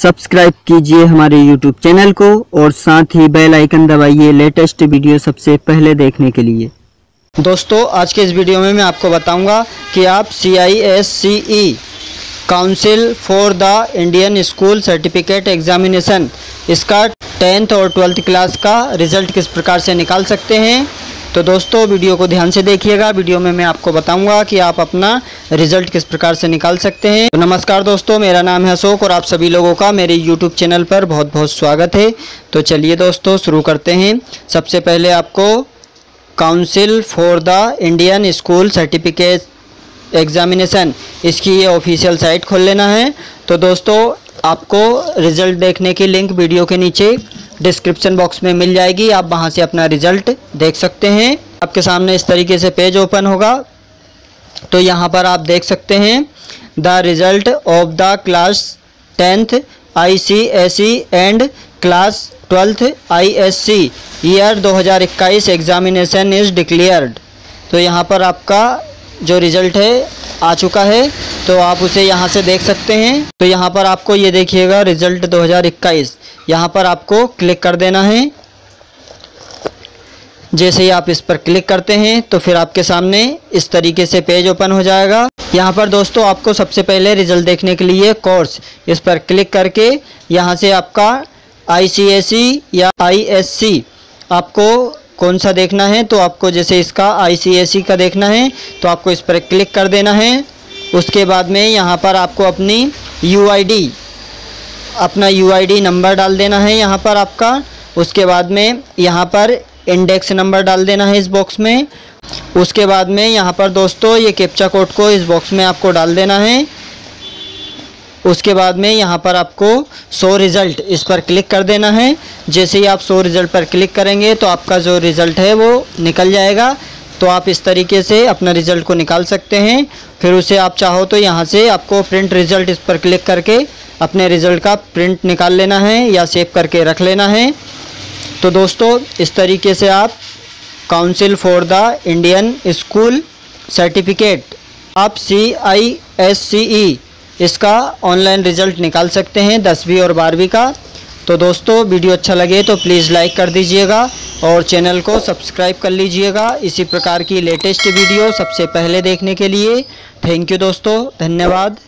Subscribe कीजिए हमारे YouTube channel को और साथ ही बेल आइकन दबाइए लेटेस्ट वीडियो सबसे पहले देखने के लिए। दोस्तों, आज के इस वीडियो में मैं आपको बताऊंगा कि आप CISCE council for the Indian school certificate examination इसका 10th और 12th क्लास का रिज़ल्ट किस प्रकार से निकाल सकते हैं। तो दोस्तों, वीडियो को ध्यान से देखिएगा। वीडियो में मैं आपको बताऊंगा कि आप अपना रिजल्ट किस प्रकार से निकाल सकते हैं। तो नमस्कार दोस्तों, मेरा नाम है अशोक और आप सभी लोगों का मेरे YouTube चैनल पर बहुत बहुत स्वागत है। तो चलिए दोस्तों, शुरू करते हैं। सबसे पहले आपको council for the Indian school certificate examination इसकी ये ऑफिशियल साइट खोल लेना है। तो दोस्तों, आपको रिज़ल्ट देखने की लिंक वीडियो के नीचे डिस्क्रिप्शन बॉक्स में मिल जाएगी। आप वहां से अपना रिजल्ट देख सकते हैं। आपके सामने इस तरीके से पेज ओपन होगा। तो यहां पर आप देख सकते हैं the result of the class 10th ICSE and class 12th ISC year 2021 examination is declared. तो यहां पर आपका जो रिज़ल्ट है आ चुका है, तो आप उसे यहाँ से देख सकते हैं। तो यहाँ पर आपको ये देखिएगा रिज़ल्ट 2021, यहाँ पर आपको क्लिक कर देना है। जैसे ही आप इस पर क्लिक करते हैं तो फिर आपके सामने इस तरीके से पेज ओपन हो जाएगा। यहाँ पर दोस्तों, आपको सबसे पहले रिज़ल्ट देखने के लिए कोर्स इस पर क्लिक करके यहाँ से आपका ICSE या ISC आपको कौन सा देखना है। तो आपको जैसे इसका ICSE का देखना है तो आपको इस पर क्लिक कर देना है। उसके बाद में यहाँ पर आपको अपनी अपना UID नंबर डाल देना है यहाँ पर आपका। उसके बाद में यहाँ पर इंडेक्स नंबर डाल देना है इस बॉक्स में। उसके बाद में यहाँ पर दोस्तों ये कैप्चा कोड को इस बॉक्स में आपको डाल देना है। उसके बाद में यहाँ पर आपको शो रिज़ल्ट इस पर क्लिक कर देना है। जैसे ही आप शो रिज़ल्ट पर क्लिक करेंगे तो आपका जो रिज़ल्ट है वो निकल जाएगा। तो आप इस तरीके से अपना रिज़ल्ट को निकाल सकते हैं। फिर उसे आप चाहो तो यहाँ से आपको प्रिंट रिज़ल्ट इस पर क्लिक करके अपने रिज़ल्ट का प्रिंट निकाल लेना है या सेव करके रख लेना है। तो दोस्तों, इस तरीके से आप council for the Indian school certificate आप CISCE इसका ऑनलाइन रिज़ल्ट निकाल सकते हैं 10वीं और 12वीं का। तो दोस्तों, वीडियो अच्छा लगे तो प्लीज़ लाइक कर दीजिएगा और चैनल को सब्सक्राइब कर लीजिएगा इसी प्रकार की लेटेस्ट वीडियो सबसे पहले देखने के लिए। थैंक यू दोस्तों, धन्यवाद।